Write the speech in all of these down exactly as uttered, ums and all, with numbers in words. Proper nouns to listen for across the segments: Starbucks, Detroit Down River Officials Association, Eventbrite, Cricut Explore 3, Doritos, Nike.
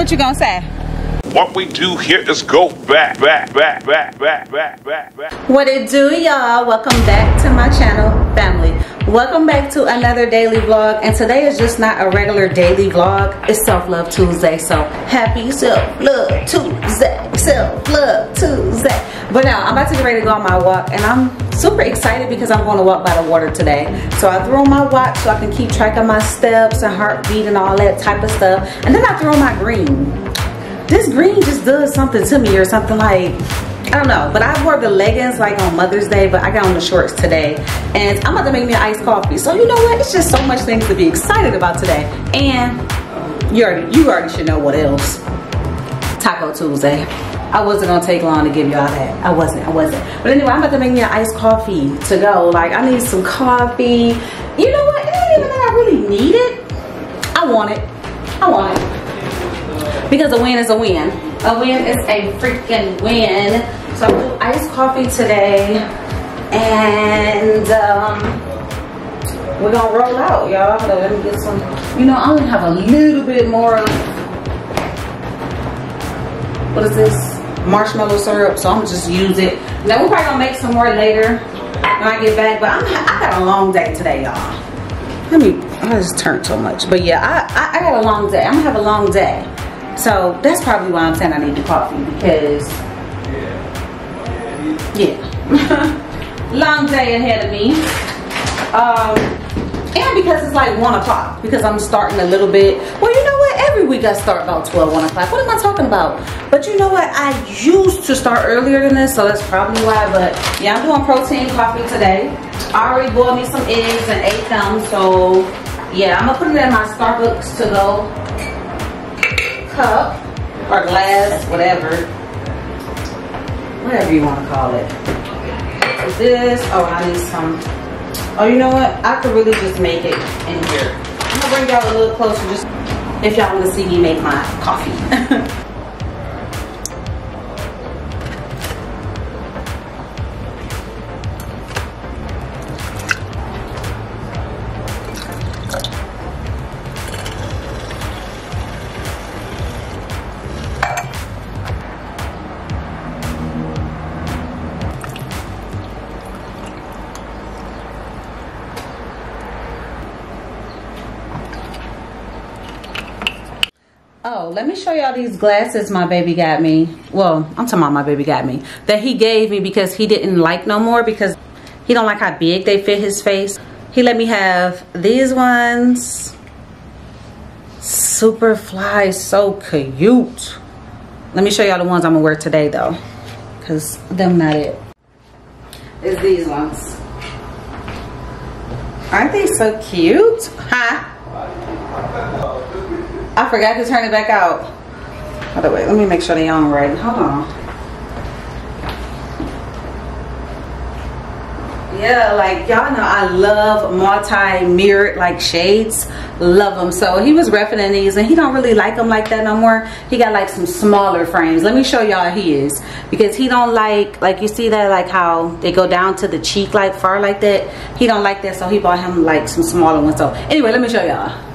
What you gonna say? What we do here is go back, back, back, back, back, back, back, back. What it do, y'all? Welcome back to my channel, family. Welcome back to another daily vlog. And today is just not a regular daily vlog. It's Self-Love Tuesday. So happy Self-Love Tuesday. Self-Love Tuesday. But now I'm about to get ready to go on my walk. And I'm super excited because I'm going to walk by the water today. So I threw on my watch so I can keep track of my steps and heartbeat and all that type of stuff. And then I threw on my green. This green just does something to me or something, like, I don't know. But I wore the leggings like on Mother's Day, but I got on the shorts today. And I'm about to make me an iced coffee. So you know what? It's just so much things to be excited about today. And you already, you already should know what else. Taco Tuesday. I wasn't gonna take long to give y'all that. I wasn't, I wasn't. But anyway, I'm about to make me an iced coffee to go. Like, I need some coffee. You know what? It ain't even that I really need it. I want it. I want it. Because a win is a win. A win is a freaking win. So I'm doing iced coffee today. And um, we're going to roll out, y'all. So let me get some. You know, I only have a little bit more of, what is this? Marshmallow syrup. So I'm going to just use it. Now, we're probably going to make some more later when I get back. But I'm, I got a long day today, y'all. Let me, I just turned so much. But yeah, I, I, I got a long day. I'm going to have a long day. So that's probably why I'm saying I need the coffee, because yeah, yeah. Long day ahead of me, um, and because it's like one o'clock. Because I'm starting a little bit. Well, you know what? Every week I start about twelve, one o'clock. What am I talking about? But you know what? I used to start earlier than this, so that's probably why. But yeah, I'm doing protein coffee today. I already boiled me some eggs and ate them, so yeah, I'm gonna put it in my Starbucks to go cup or glass, whatever, whatever you want to call it. So this, oh, I need some. Oh, you know what? I could really just make it in here. I'm gonna bring y'all a little closer, just if y'all want to see me make my coffee. Oh, let me show y'all these glasses my baby got me. Well, I'm talking about my baby got me. That he gave me because he didn't like no more, because he don't like how big they fit his face. He let me have these ones. Super fly, so cute. Let me show y'all the ones I'm gonna wear today though, because them not it. It's these ones. Aren't they so cute? Huh? I forgot to turn it back out. By the way, let me make sure they on right. Hold on. Yeah, like y'all know I love multi-mirrored like shades. Love them. So he was repping in these and he don't really like them like that no more. He got like some smaller frames. Let me show y'all his. Because he don't like, like you see that, like how they go down to the cheek like far like that. He don't like that, so he bought him like some smaller ones. So anyway, let me show y'all.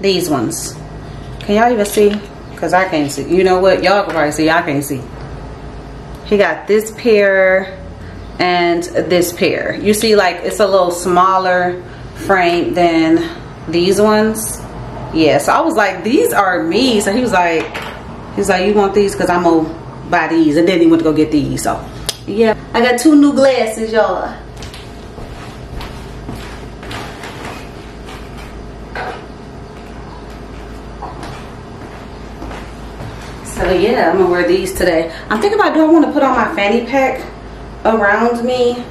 These ones. Can y'all even see? Because I can't see. You know what? Y'all can probably see. I can't see. He got this pair and this pair. You see, like, it's a little smaller frame than these ones. Yeah. So I was like, these are me. So he was like, he was like, you want these? Because I'm going to buy these. And then he went to go get these. So, yeah. I got two new glasses, y'all. So yeah, I'm gonna wear these today. I'm thinking about, do I want to put on my fanny pack around me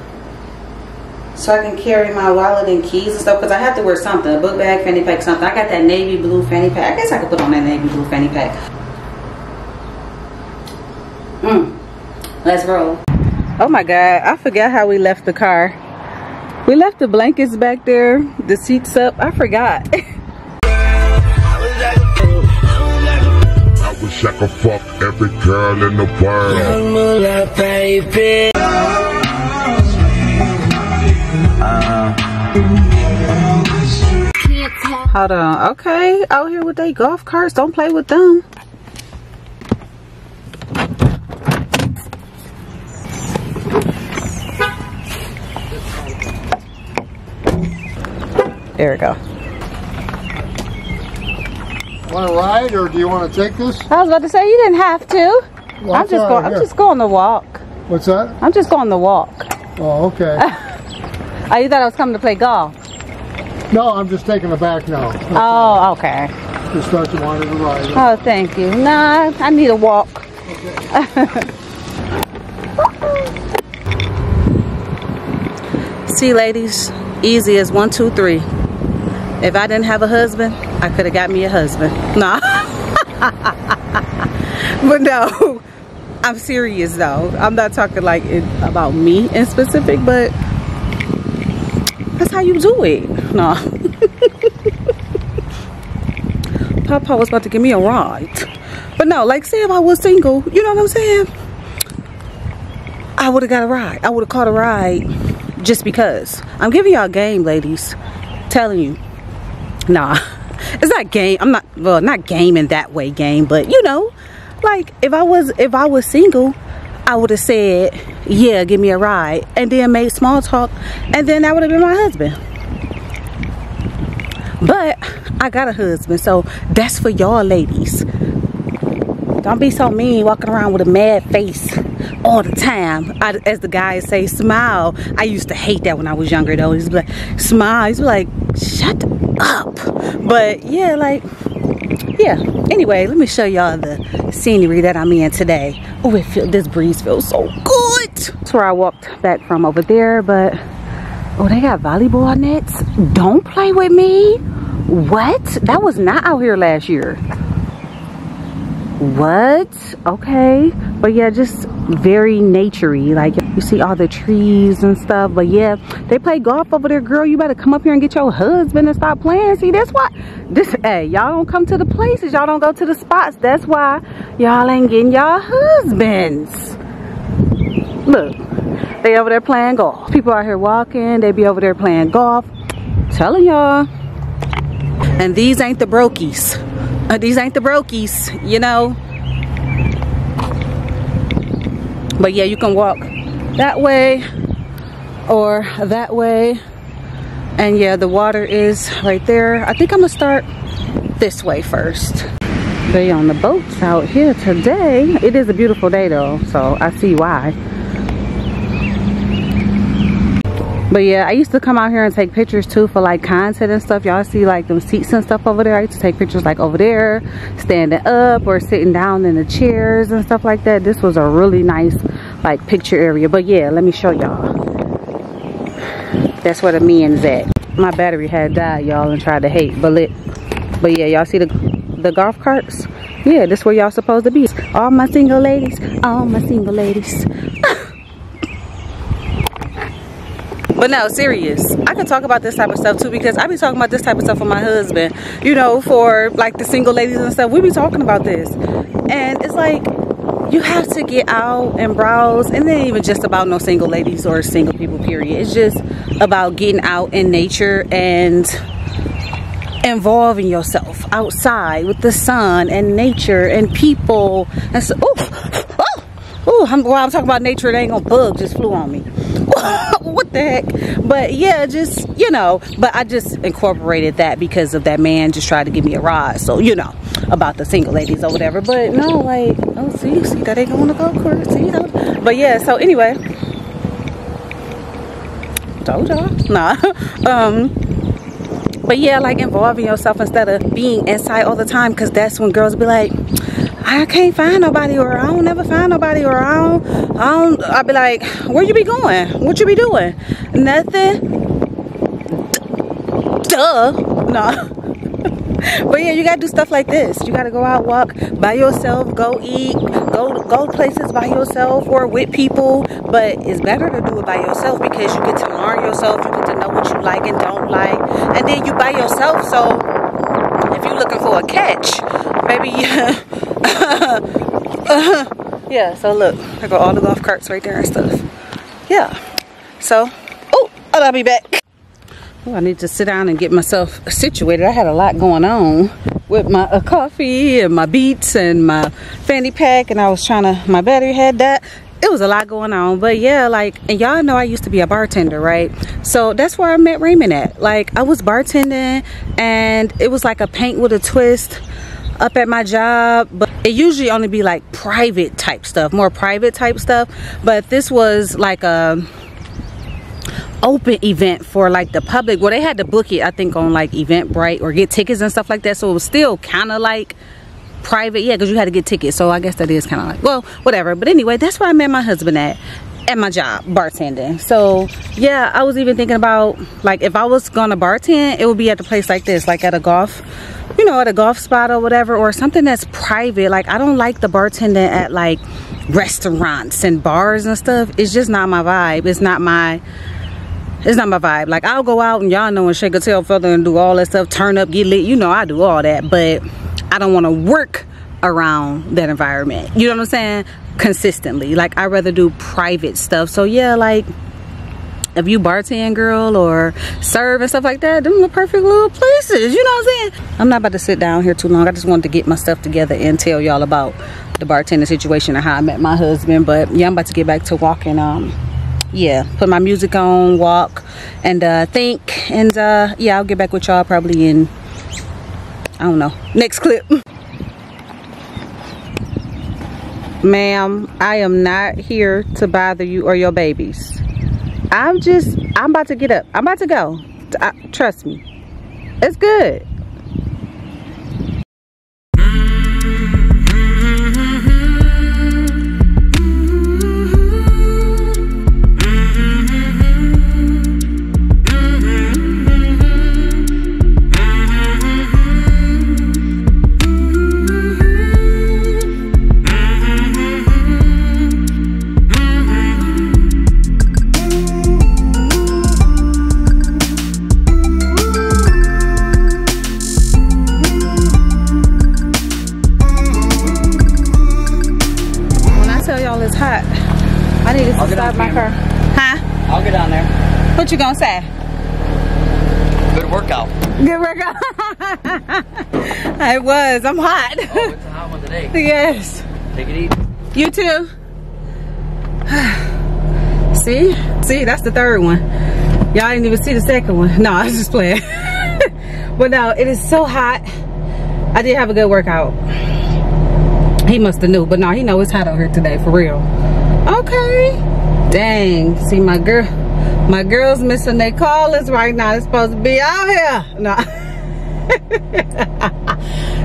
so I can carry my wallet and keys and stuff, because I have to wear something, a book bag, fanny pack, something. I got that navy blue fanny pack. I guess I could put on that navy blue fanny pack. Mm. Let's roll. Oh my God, I forgot how we left the car. We left the blankets back there, the seats up. I forgot. I could fuck every girl in the world. Hold on. Okay, out here with they golf carts. Don't play with them. There we go. Want to ride, or do you want to take this? I was about to say you didn't have to. Well, I'm just going. I'm just going to walk. What's that? I'm just going to walk. Oh, okay. Oh, you thought I was coming to play golf? No, I'm just taking it back now. That's oh, okay. Just thought you wanted to ride. Oh, thank you. Nah, I need a walk. Okay. See, ladies, easy as one, two, three. If I didn't have a husband, I could have got me a husband. Nah. But no, I'm serious though. I'm not talking like it, about me in specific, but that's how you do it. No. Papa was about to give me a ride. But no, like say if I was single, you know what I'm saying? I would have got a ride. I would have caught a ride just because. I'm giving y'all game, ladies. I'm telling you. Nah. It's not game. I'm not, well, not game in that way game, but you know, like if I was if I was single, I would have said, yeah, give me a ride, and then made small talk, and then that would have been my husband. But I got a husband, so that's for y'all ladies. Don't be so mean walking around with a mad face all the time. I, as the guys say, smile. I used to hate that when I was younger though. He's like, smile. He's like, shut up. But yeah, like, yeah. Anyway, let me show y'all the scenery that I'm in today. Oh, it feel, this breeze feels so good. That's where I walked back from over there, but oh, they got volleyball nets. Don't play with me. What? That was not out here last year. What? Okay. But yeah, just very naturey. Like you see all the trees and stuff. But yeah, they play golf over there, girl. You better come up here and get your husband and stop playing. See, that's why this, hey, y'all don't come to the places. Y'all don't go to the spots. That's why y'all ain't getting y'all husbands. Look. They over there playing golf. People out here walking. They be over there playing golf. Telling y'all. And these ain't the brokies. Uh, these ain't the brokies, you know. But yeah, you can walk that way or that way. And yeah, the water is right there. I think I'm gonna start this way first. They on the boats out here today. It is a beautiful day though, so I see why. But yeah, I used to come out here and take pictures too for like content and stuff. Y'all see like them seats and stuff over there. I used to take pictures like over there, standing up or sitting down in the chairs and stuff like that. This was a really nice like picture area. But yeah, let me show y'all. That's where the men's at. My battery had died, y'all, and tried to hate, but lit. But yeah, y'all see the the golf carts? Yeah, this where y'all supposed to be. All my single ladies, all my single ladies. But no, serious. I can talk about this type of stuff too, because I be talking about this type of stuff with my husband. You know, for like the single ladies and stuff, we be talking about this. And it's like, you have to get out and browse. And it ain't even just about no single ladies or single people, period. It's just about getting out in nature and involving yourself outside with the sun and nature and people. And so, oh, oh, oh, I'm, well, I'm talking about nature. It ain't gonna bug, just flew on me. What the heck? But yeah, just, you know, but I just incorporated that because of that man just tried to give me a ride. So, you know, about the single ladies or whatever. But no, like, oh, see, see that ain't going to go court. See how? But yeah, so anyway. Told y'all. Nah. um, but yeah, like involving yourself instead of being inside all the time, because that's when girls be like, I can't find nobody, or I don't ever find nobody, or I don't, I don't, I'll be like, where you be going? What you be doing? Nothing. Duh. No. But yeah, you gotta do stuff like this. You gotta go out, walk by yourself, go eat, go, go places by yourself or with people. But it's better to do it by yourself because you get to learn yourself, you get to know what you like and don't like. And then you by yourself, so if you're looking for a catch, maybe... Uh-huh. Yeah, so look, I got all the golf carts right there and stuff. Yeah, so, oh, I'll be back. Oh, I need to sit down and get myself situated. I had a lot going on with my uh, coffee and my beats and my fanny pack, and I was trying to, my battery had that. It was a lot going on, but yeah, like, and y'all know I used to be a bartender, right? So that's where I met Raymond at. Like, I was bartending, and it was like a paint with a twist up at my job, but it usually only be like private type stuff, more private type stuff. But this was like a open event for like the public. Well, they had to book it, I think, on like Eventbrite or get tickets and stuff like that. So it was still kind of like private, yeah, because you had to get tickets. So I guess that is kind of like, well, whatever. But anyway, that's where I met my husband at, at my job, bartending. So yeah, I was even thinking about, like, if I was gonna bartend, it would be at a place like this, like at a golf, you know, at a golf spot or whatever, or something that's private. Like, I don't like the bartending at like restaurants and bars and stuff. It's just not my vibe. It's not my, it's not my vibe. Like, I'll go out and y'all know and shake a tail feather and do all that stuff, turn up, get lit, you know, I do all that, but I don't want to work around that environment. You know what I'm saying? Consistently. Like, I'd rather do private stuff. So yeah, like, if you bartend, girl, or serve and stuff like that, them are the perfect little places. You know what I'm saying? I'm not about to sit down here too long. I just wanted to get my stuff together and tell y'all about the bartender situation and how I met my husband. But yeah, I'm about to get back to walking. Um, yeah, put my music on, walk, and uh, think. And uh, yeah, I'll get back with y'all probably in, I don't know, next clip. Ma'am, I am not here to bother you or your babies. I'm just, I'm about to get up. I'm about to go. I, trust me. It's good. You gonna say good workout, good workout. I was, I'm hot. Oh, it's a hot one today. Yes, take it easy. You too. see see that's the third one, y'all didn't even see the second one. No, I was just playing. But no, it is so hot. I did have a good workout. He must have knew, but no, he know it's hot out here today for real. Okay, dang. See, my girl, my girls missing their callers right now. They're supposed to be out here. No.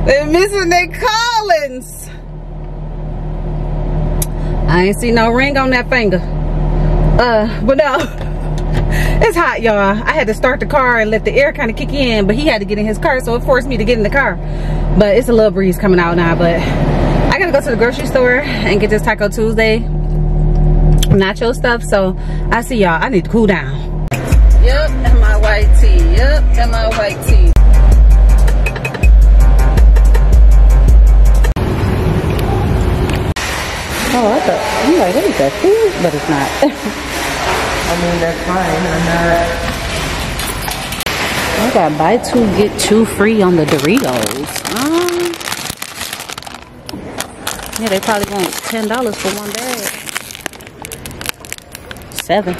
They're missing their callings. I ain't see no ring on that finger. Uh, but no. It's hot, y'all. I had to start the car and let the air kind of kick in, but he had to get in his car, so it forced me to get in the car. But it's a little breeze coming out now, but I gotta go to the grocery store and get this Taco Tuesday nacho stuff. So I see y'all. I need to cool down. Yep, and my white tea. Yep, and my white tea. Oh, I thought, I'm like, what is that food? But it's not. I mean, that's fine. I'm not. I got buy two get two free on the Doritos. Um, yeah, they probably want ten dollars for one bag. Seven.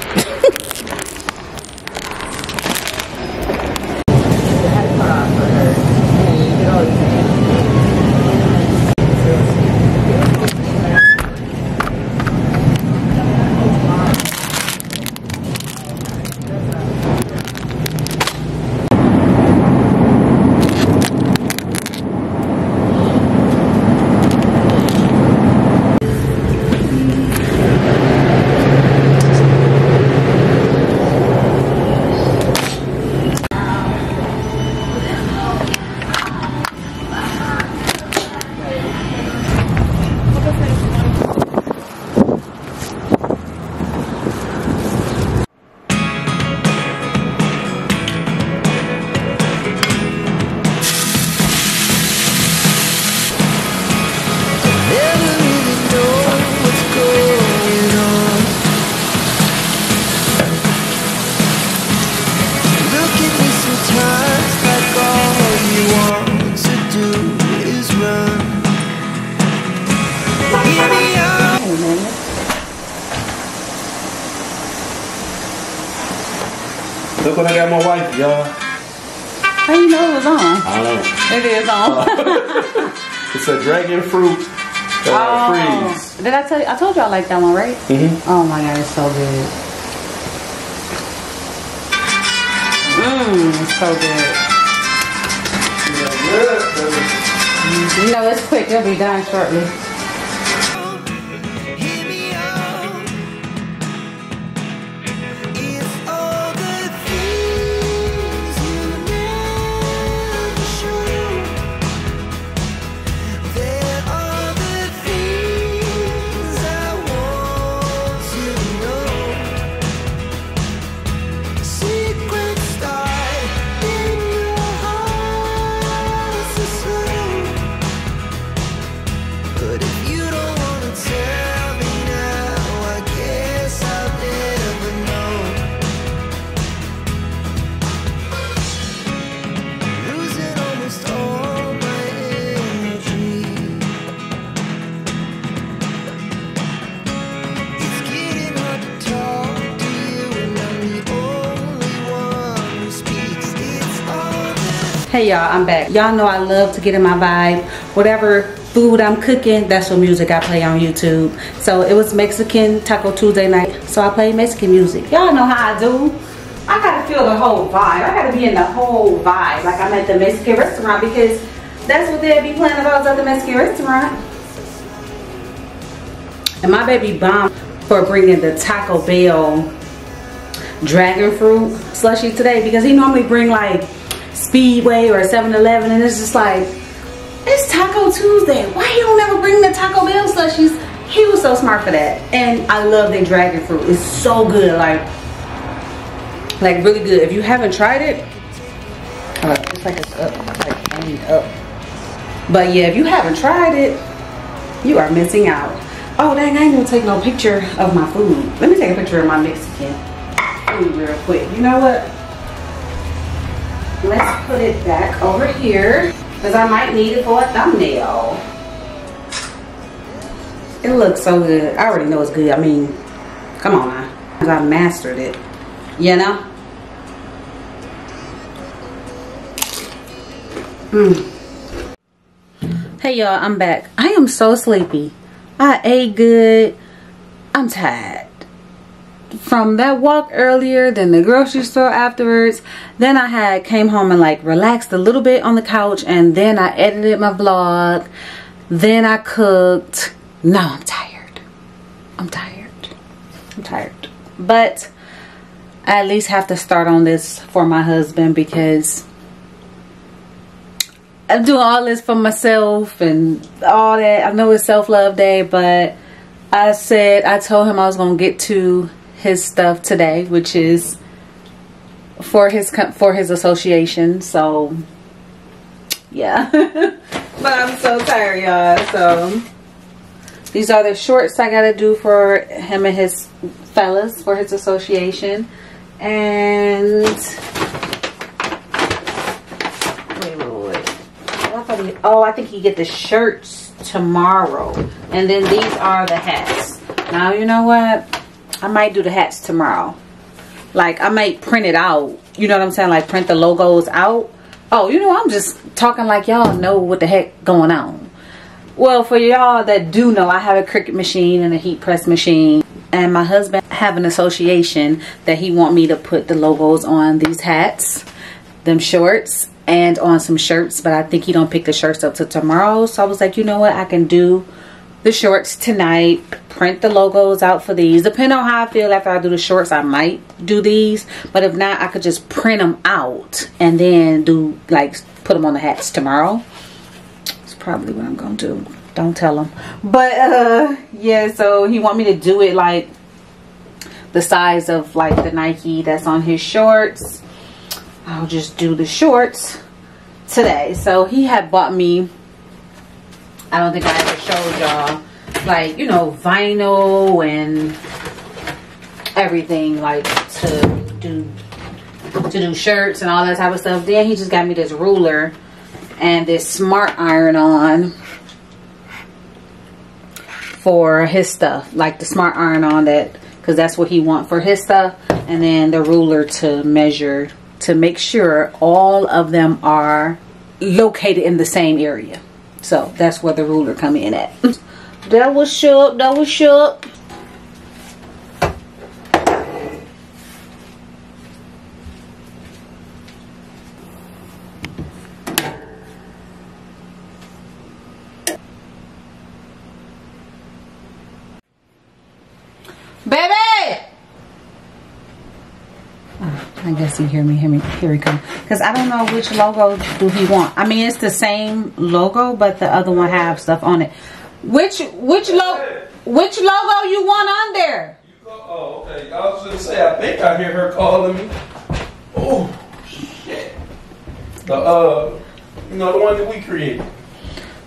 Look what I got my wife, y'all. How you know it was on? I don't know. It is on. It's a dragon fruit uh, oh. freeze. Did I tell you? I told you I like that one, right? Mm-hmm. Oh my God, it's so good. Mmm, it's so good. You know, it's quick. It'll be done shortly. Hey y'all, I'm back. Y'all know I love to get in my vibe. Whatever food I'm cooking, that's what music I play on YouTube. So it was Mexican Taco Tuesday night, so I play Mexican music. Y'all know how I do. I gotta feel the whole vibe. I gotta be in the whole vibe. Like I'm at the Mexican restaurant, because that's what they'd be playing if I was at the Mexican restaurant. And my baby bombed for bringing the Taco Bell dragon fruit slushie today, because he normally bring like Speedway or seven eleven, and it's just like, it's Taco Tuesday, why you don't ever bring the Taco Bell slushies? He was so smart for that. And I love their dragon fruit. It's so good, like like really good. If you haven't tried it, uh, it's like it's up, like aimed up. But yeah, if you haven't tried it, you are missing out. Oh dang, I ain't gonna take no picture of my food. Let me take a picture of my Mexican food real quick. You know what? Let's put it back over here, because I might need it for a thumbnail. It looks so good. I already know it's good. I mean, come on now. Because I mastered it. You know? Mm. Hey y'all, I'm back. I am so sleepy. I ate good. I'm tired. From that walk earlier, then the grocery store afterwards, then I had came home and like relaxed a little bit on the couch, and then I edited my vlog, then I cooked. No, I'm tired. I'm tired. I'm tired. But I at least have to start on this for my husband, because I'm doing all this for myself and all that. I know it's self-love day, but I said, I told him I was going to get to his stuff today, which is for his for his association. So yeah. But I'm so tired, y'all. So these are the shorts I gotta do for him and his fellas for his association. And wait, wait, wait. I thought he, oh, I think he get the shirts tomorrow, and then these are the hats. Now you know what? I might do the hats tomorrow. Like I might print it out. You know what I'm saying? Like print the logos out. Oh, you know, I'm just talking like y'all know what the heck going on. Well, for y'all that do know, I have a Cricut machine and a heat press machine. And my husband have an association that he want me to put the logos on these hats, them shorts, and on some shirts. But I think he don't pick the shirts up till tomorrow. So I was like, you know what? I can do the shorts tonight, print the logos out for these. Depending on how I feel after I do the shorts, I might do these, but if not, I could just print them out and then do like put them on the hats tomorrow. It's probably what I'm gonna do. Don't tell him, but uh yeah, so he want me to do it like the size of like the Nike that's on his shorts. I'll just do the shorts today. So he had bought me, I don't think I ever showed y'all, like, you know, vinyl and everything, like to do to do shirts and all that type of stuff. Then he just got me this ruler and this smart iron on for his stuff, like the smart iron on that, because that's what he want for his stuff. and then the ruler to measure, to make sure all of them are located in the same area. So that's where the ruler come in at. That was shook, that was shook. Baby! Oh, I guess he hear me, hear me, here he come. Because I don't know which logo do he want. I mean, it's the same logo, but the other one have stuff on it. Which, which logo, which logo you want on there? You go, oh, okay. I was gonna say, I think I hear her calling me. Oh, shit. The, uh, you know, the one that we created.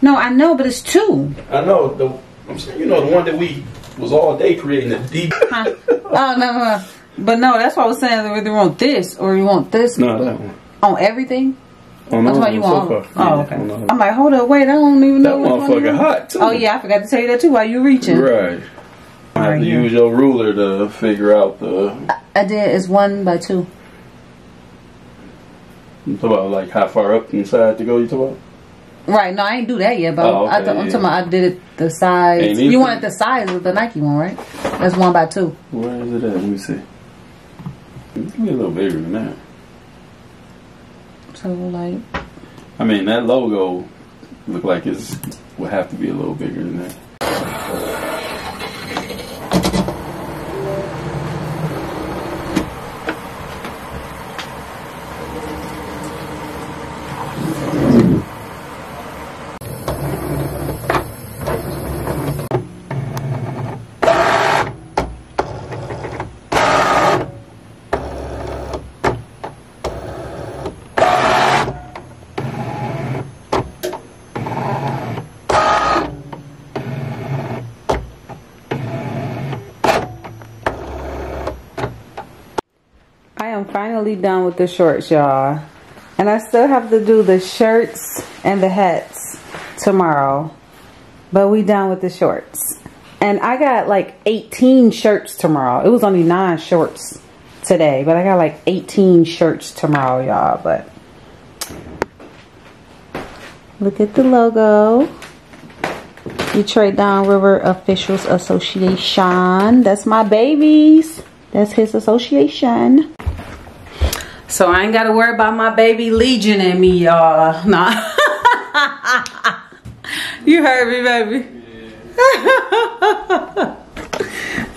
No, I know, but it's two. I know, the, I'm saying, you know, the one that we... was all day creating a deep. Huh. Oh, no, no, but no, that's what I was saying. Whether you want this or you want this, no, that one. On everything. On that's what you want. So oh, okay. Yeah, I'm like, hold up, wait, I don't even know. That motherfucker hot too. Oh yeah, I forgot to tell you that too. While you reaching, right? I have to use your ruler to figure out the. I, I did. It's one by two. You talking about like how far up inside to go? You talking about? Right, no, I ain't do that yet, but oh, okay, I th yeah. I'm talking about I did it the size. You wanted the size of the Nike one, right? That's one by two. Where is it at? Let me see. It's a little bigger than that. So, like... I mean, that logo look like it's would have to be a little bigger than that. Finally done with the shorts, y'all, and I still have to do the shirts and the hats tomorrow, but we done with the shorts. And I got like eighteen shirts tomorrow. It was only nine shorts today, but I got like eighteen shirts tomorrow, y'all. But look at the logo, Detroit Down River Officials Association. That's my babies, that's his association. So I ain't gotta worry about my baby legion and me, y'all. Nah. You heard me, baby.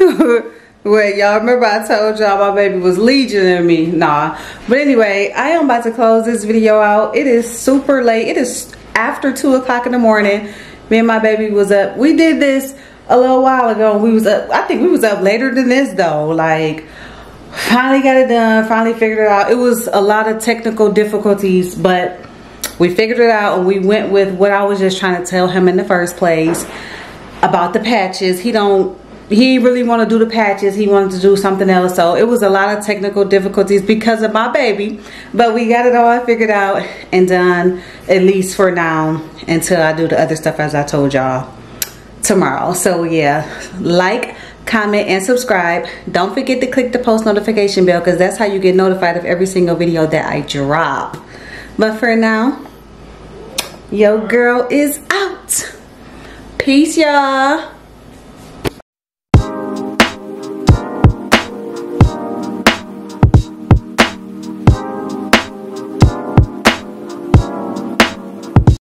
Yeah. Wait, y'all, remember I told y'all my baby was legion and me? Nah. But anyway, I am about to close this video out. It is super late. It is after two o'clock in the morning. Me and my baby was up. We did this a little while ago. We was up. I think we was up later than this though. Like. Finally got it done, finally figured it out. It was a lot of technical difficulties, but we figured it out and we went with what I was just trying to tell him in the first place about the patches. He don't, he really want to do the patches. He wanted to do something else. So it was a lot of technical difficulties because of my baby, but we got it all figured out and done, at least for now, until I do the other stuff as I told y'all tomorrow. So yeah, like, comment, and subscribe. Don't forget to click the post notification bell because that's how you get notified of every single video that I drop. But for now, your girl is out. Peace, y'all.